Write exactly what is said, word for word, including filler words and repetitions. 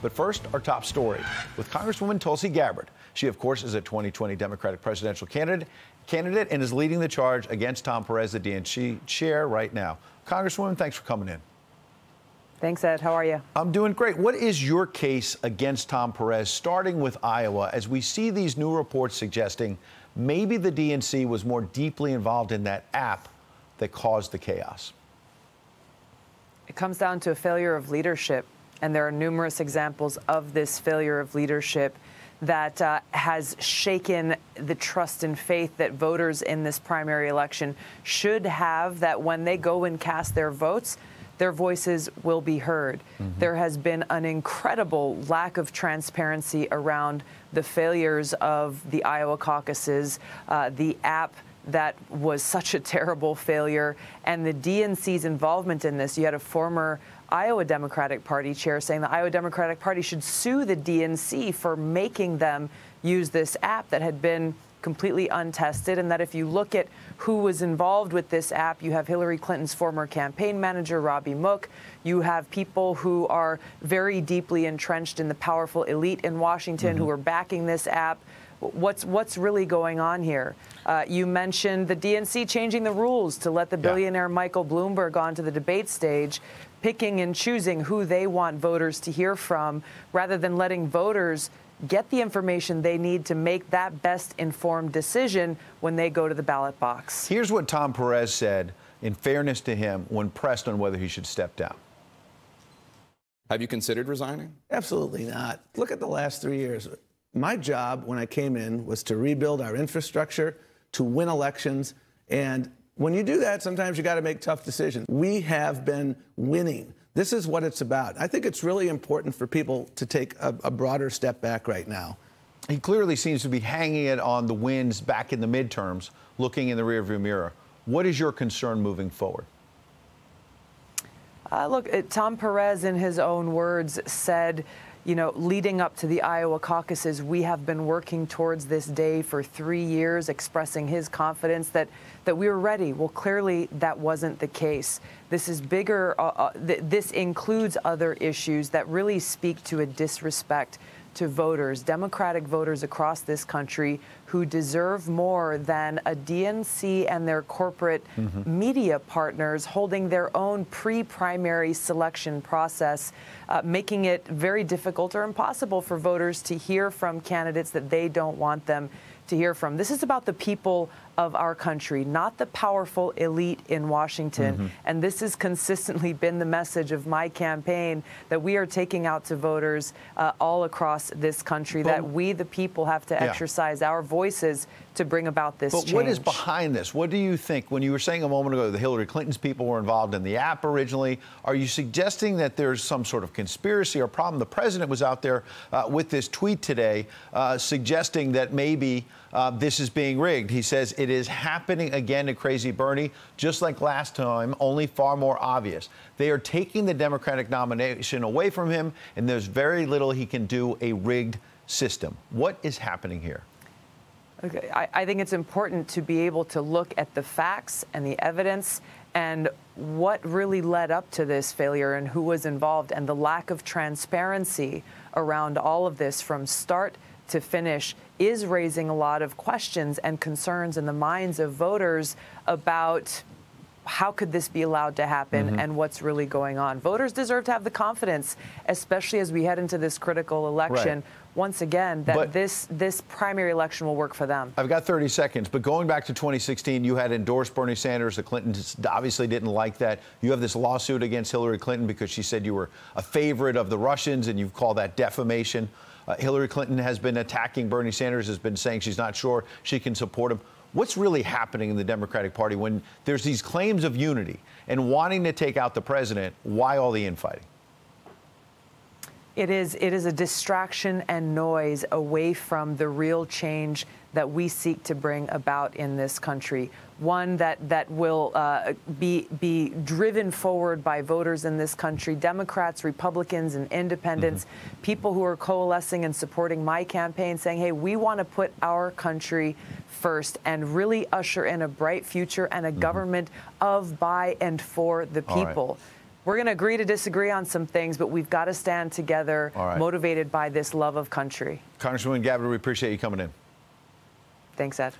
But first, our top story with Congresswoman Tulsi Gabbard. She, of course, is a twenty twenty Democratic presidential candidate, candidate and is leading the charge against Tom Perez, the D N C chair, right now. Congresswoman, thanks for coming in. Thanks, Ed. How are you? I'm doing great. What is your case against Tom Perez, starting with Iowa, as we see these new reports suggesting maybe the D N C was more deeply involved in that app that caused the chaos? It comes down to a failure of leadership, and there are numerous examples of this failure of leadership that uh, has shaken the trust and faith that voters in this primary election should have, that when they go and cast their votes, their voices will be heard. Mm-hmm. There has been an incredible lack of transparency around the failures of the Iowa caucuses, uh, the app that was such a terrible failure, and the D N C's involvement in this. You had a former Iowa Democratic Party chair saying the Iowa Democratic Party should sue the D N C for making them use this app that had been completely untested, and that if you look at who was involved with this app, you have Hillary Clinton's former campaign manager, Robbie Mook. You have people who are very deeply entrenched in the powerful elite in Washington mm-hmm. who are backing this app. What's, what's really going on here? Uh, you mentioned the D N C changing the rules to let the billionaire yeah. Michael Bloomberg onto the debate stage, picking and choosing who they want voters to hear from, rather than letting voters get the information they need to make that best-informed decision when they go to the ballot box. Here's what Tom Perez said, in fairness to him, when pressed on whether he should step down. Have you considered resigning? Absolutely not. Look at the last three years. My job when I came in was to rebuild our infrastructure, to win elections, and when you do that, sometimes you got to make tough decisions. We have been winning. This is what it's about. I think it's really important for people to take a, a broader step back right now. He clearly seems to be hanging it on the wins back in the midterms, looking in the rearview mirror. What is your concern moving forward? Uh, look, uh, Tom Perez, in his own words, said, you know, leading up to the Iowa caucuses, we have been working towards this day for three years, expressing his confidence that, that we were ready. Well, clearly that wasn't the case. This is bigger. Uh, uh, th this includes other issues that really speak to a disrespect to voters, Democratic voters across this country, who deserve more than a D N C and their corporate mm-hmm. media partners holding their own pre-primary selection process, uh, making it very difficult or impossible for voters to hear from candidates that they don't want them to hear from. This is about the people of our country, not the powerful elite in Washington. Mm-hmm. And this has consistently been the message of my campaign, that we are taking out to voters uh, all across this country, but, that we, the people, have to yeah. exercise our voices to bring about this but change. But what is behind this? What do you think? When you were saying a moment ago that Hillary Clinton's people were involved in the app originally, are you suggesting that there's some sort of conspiracy or problem? The president was out there uh, with this tweet today uh, suggesting that maybe uh, this is being rigged. He says it is happening again to Crazy Bernie, just like last time, only far more obvious. They are taking the Democratic nomination away from him, and there's very little he can do, a rigged system. What is happening here? Okay. I, I think it's important to be able to look at the facts and the evidence and what really led up to this failure and who was involved, and the lack of transparency around all of this from start to finish is raising a lot of questions and concerns in the minds of voters about how could this be allowed to happen mm-hmm. and what's really going on. Voters deserve to have the confidence, especially as we head into this critical election, right. once again, that but this this primary election will work for them. I've got thirty seconds, but going back to twenty sixteen, you had endorsed Bernie Sanders. The Clintons obviously didn't like that. You have this lawsuit against Hillary Clinton because she said you were a favorite of the Russians, and you've called that defamation. Uh, Hillary Clinton has been attacking Bernie Sanders, has been saying she's not sure she can support him. What's really happening in the Democratic Party when there's these claims of unity and wanting to take out the president? Why all the infighting? It is, it is a distraction and noise away from the real change that we seek to bring about in this country, one that, that will uh, be, be driven forward by voters in this country, Democrats, Republicans, and independents, mm-hmm. people who are coalescing and supporting my campaign, saying, hey, we want to put our country first and really usher in a bright future and a mm-hmm. government of, by, and for the people. All right. We're going to agree to disagree on some things, but we've got to stand together, right, motivated by this love of country. Congresswoman Gabbard, we appreciate you coming in. Thanks, Ed.